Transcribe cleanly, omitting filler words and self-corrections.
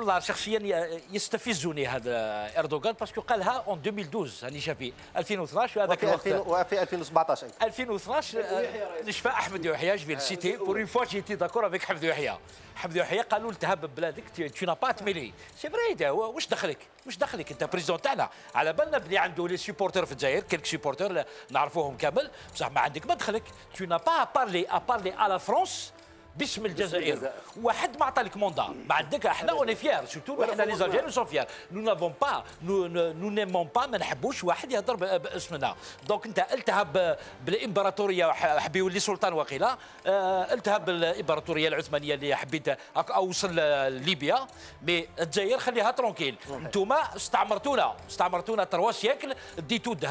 والله شخصيا يستفزني هذا اردوغان باسكو قالها اون 2012 راني شافي 2012 هذاك الوقت وفي 2017 ايضا 2012 نشفى احمد يحيى جو في السيتي بور اون فوا جيتي داكور افيك احمد يحيى. احمد يحيى قالوا له تهب ببلادك تو نا با تميلي سي فري واش دخلك انت بريزون تاعنا. على بالنا بلي عنده لي سيبورتور في الجزائر كلك سيبورتور نعرفوهم كامل بصح ما عندك ما دخلك تو نا با ابارلي على فرنسا باسم الجزائر واحد ما عطالك موندا ما عندك. احنا اوني فيير سورتو احنا لي زالجيريان سون فيير نو نافون با نو نيمون با ما نحبوش واحد يهضر باسمنا. دونك انت التهب بالامبراطوريه حب يولي سلطان وقيله التهب بالامبراطوريه العثمانيه اللي حبيت اوصل لليبيا مي الجزائر خليها ترونكيل. انتوما استعمرتونا 3 سيكل ديتو